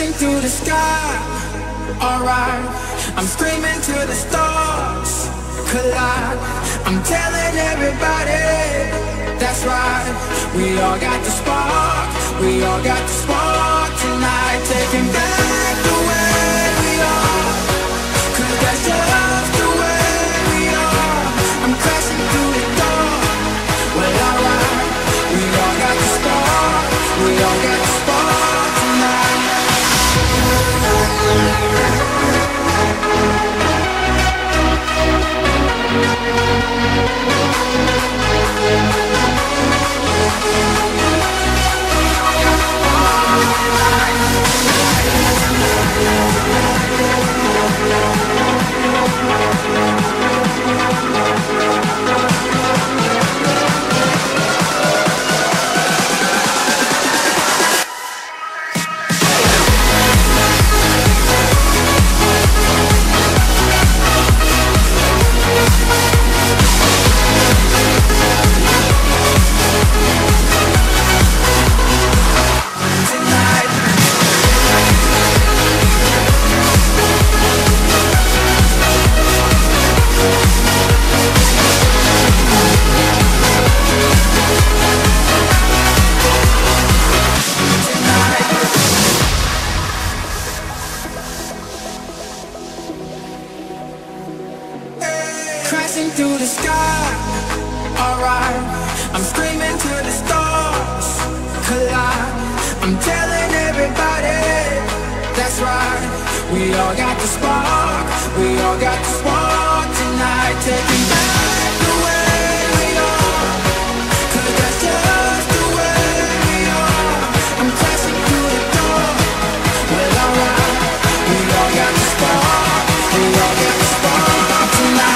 racing through the sky, alright. I'm screaming to the stars, collide. I'm telling everybody, that's right. We all got the spark, we all got the spark tonight. Taking back the way we are, 'cause that's just the way we are. I'm crashing through the door, well alright. We all got the spark, we all got the spark. Crashing through the sky, alright. I'm screaming to the stars, collide. I'm telling everybody, that's right. We all got the spark, we all got the spark tonight. Taking back the way we are, 'cause that's just the way we are. I'm crashing through the door, well alright. We all got the spark, we all got the spark tonight.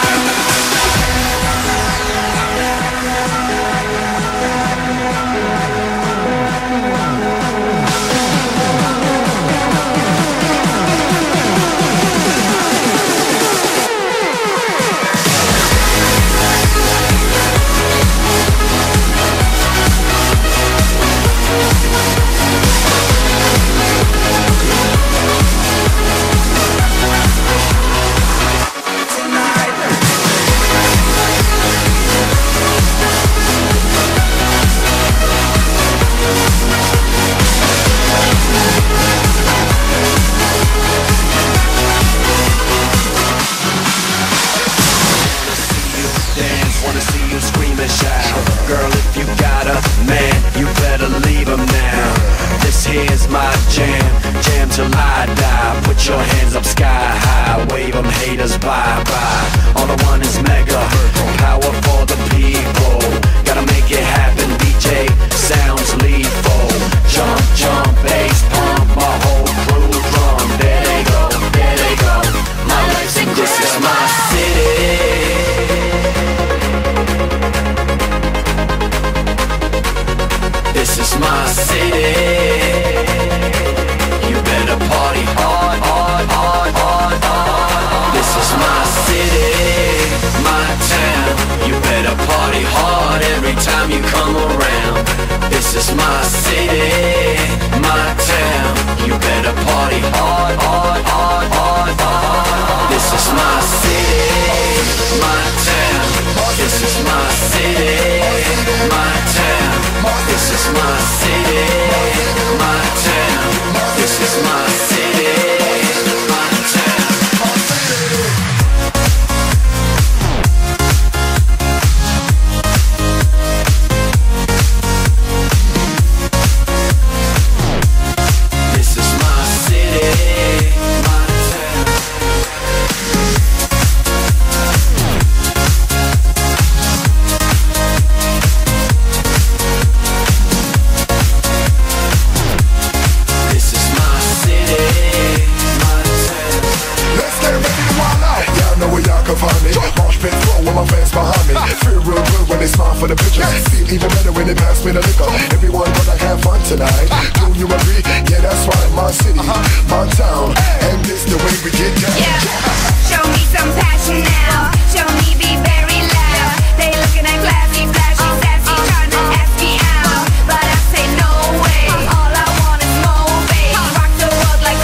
Girl, if you got a man, you better leave him now. This here's my jam, jam till I die. Put your hands up sky high, wave them haters bye-bye. All I want is mega power for the people. Gotta make it happen, DJ, sounds lethal. Jump, jump, bass, pump, my whole crew drum. There they go, my life's in this is my city. This is my city. You better party hard. This is my city, my town. You better party hard every time you come around. This is my city, my town. You better party hard. This is my city, my town. This is my city, my town. This is my city, my town. This is my city, my town. This is my city, my town. For the pictures, feel even better when they pass me the liquor. Everyone wanna have fun tonight. Do you agree? Yeah, that's right. My city, my town, and this the way we get down. Yeah. Show me some passion now. Show me be very loud. They looking at classy, flashy, sassy, trying to ask me out, but I say no way. All I want is more bass. Rock the world like.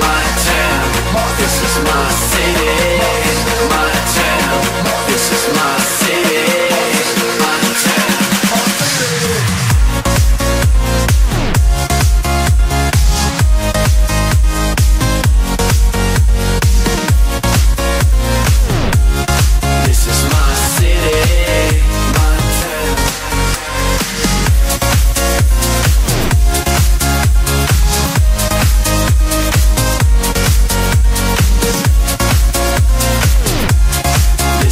my town, this is my city. My town, this is my city. My town. This is my city, my town. This is my city, my town.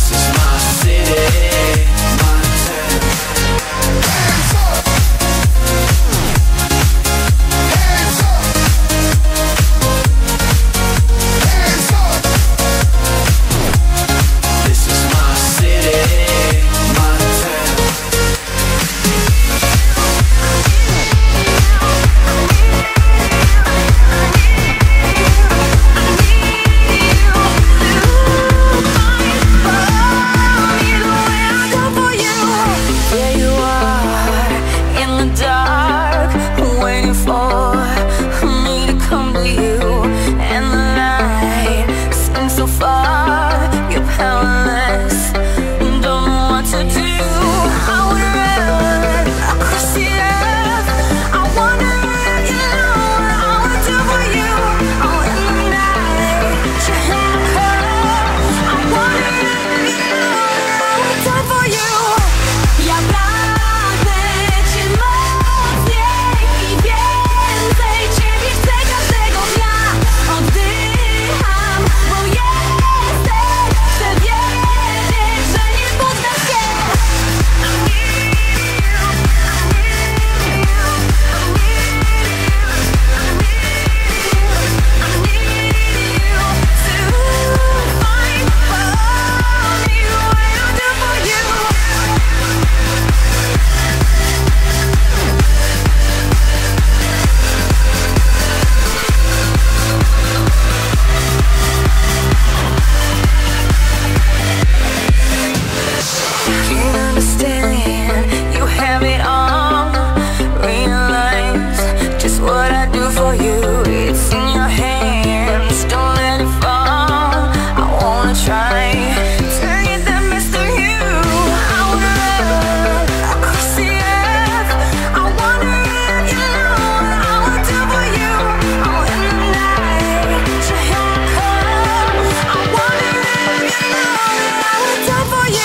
This is my city, my town. There you are in the dark, waiting for me to come to you. And the night seems so far, you're powerless, don't know what to do. I would rather across the earth. I wanna let you know what I wanna do for you. Oh, in the night, your hand curls. I wanna let you know what I wanna do for you. You're my bitch, you're my thing. Więcej ciebie chcę każdego dnia. Oddycham, bo jesteś. Chcę wiedzieć, że nie poddasz się. I need you, I need you, I need you, I need you, I need you to find me what I'll do for you. Can't understand, you have it all. Realize just what I do for you. It's in your hands, don't let it fall. I wanna try to get that Mr. You. I wanna run across the earth. I wanna let you know what I wanna do for you. Oh, in the night, your hand curls. I wanna let you know what I wanna do for you.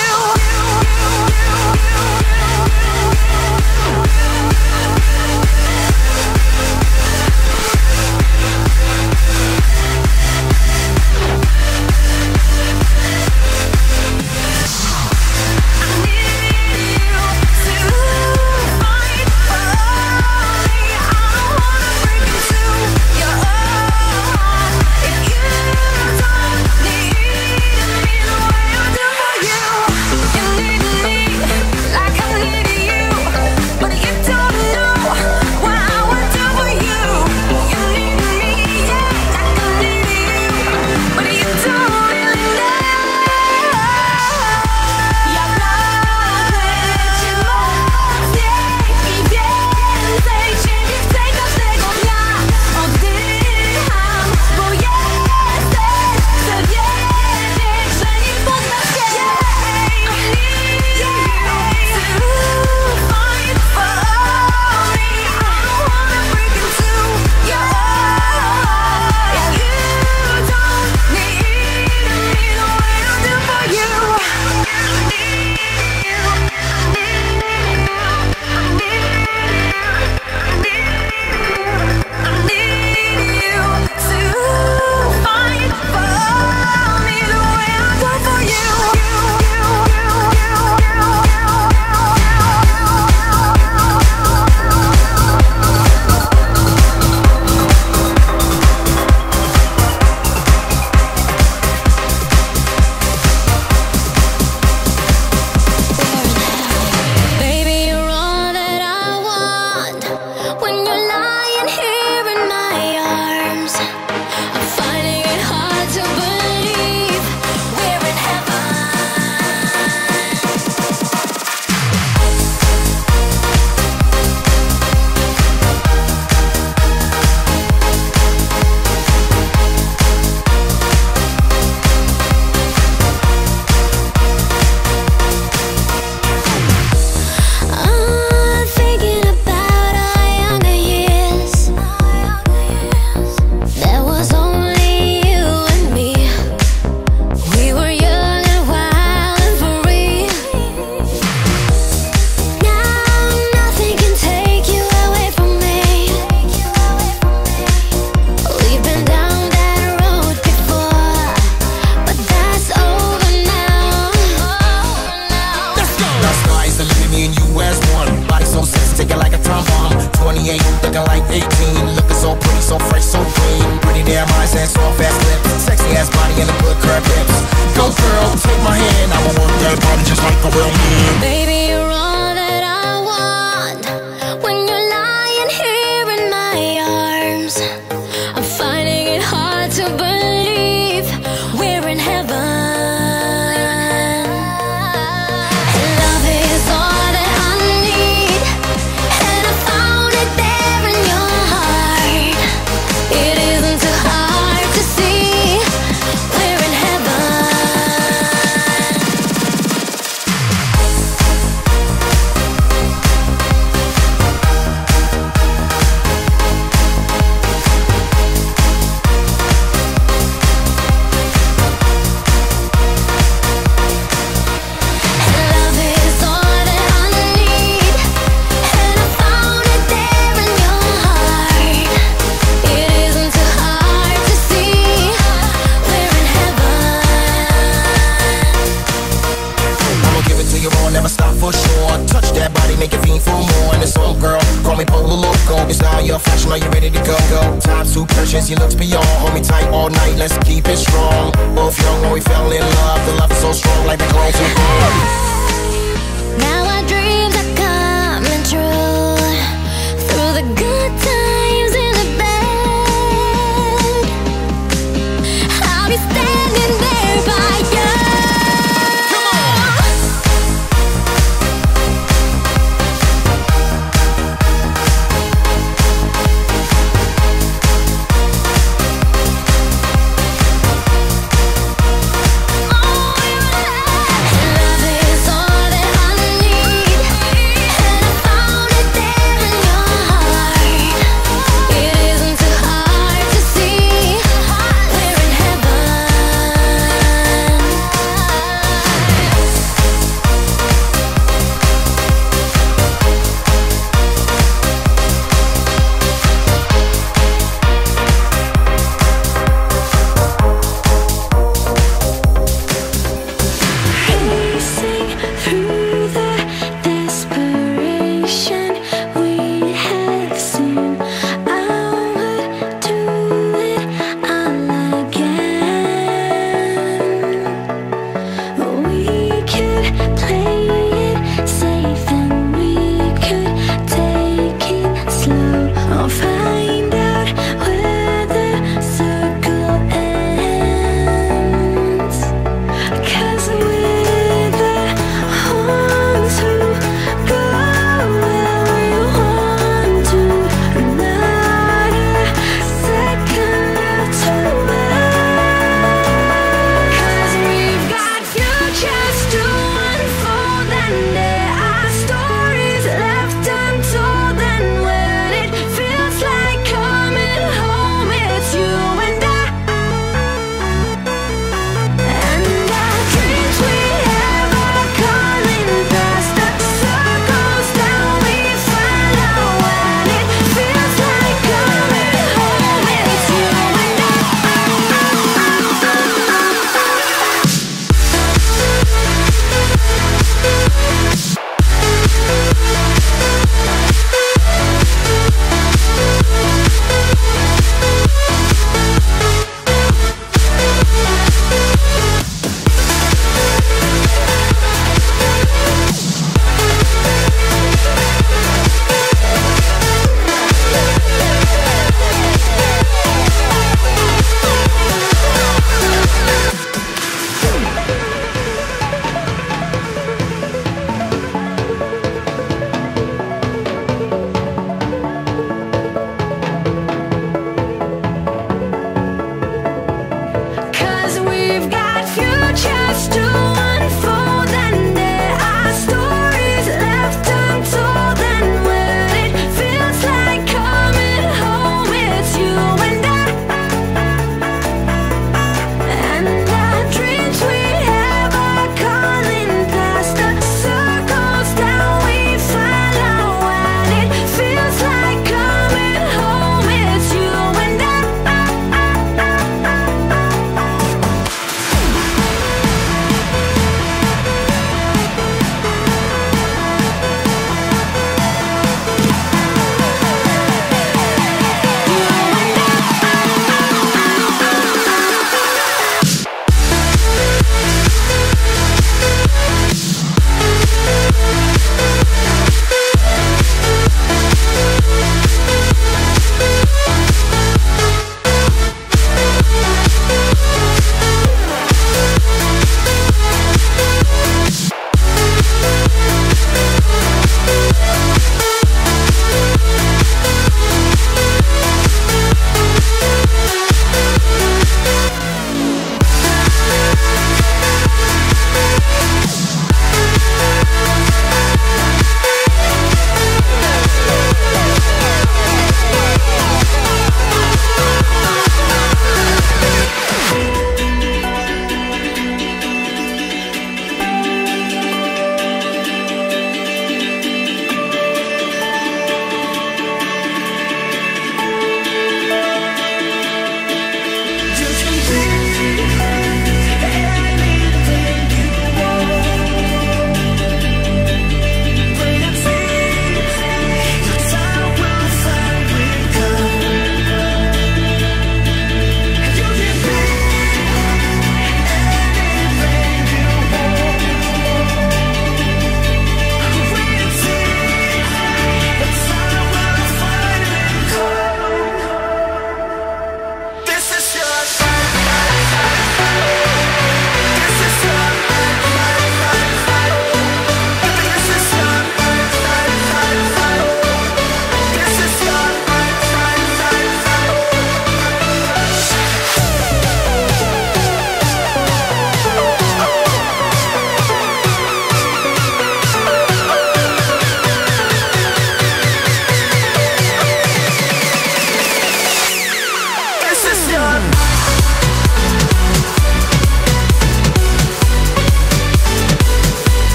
teen, looking so pretty, so fresh, so clean. Pretty damn eyes and soft ass lips, sexy ass body and the good curved hips. Go girl, take my hand, I'ma work that body just like a real man. Baby, you're all that I want. When you're lying here in my arms, I'm finding it hard to believe we're in heaven. Never stop for sure. Touch that body, make it fiend for more. And it's all girl, call me Polo Loco. It's all your fashion, are you ready to go? Time's too precious, you looks beyond. Hold me tight all night, let's keep it strong. Both young when we fell in love, the love is so strong like the glow too warm. Now I dream.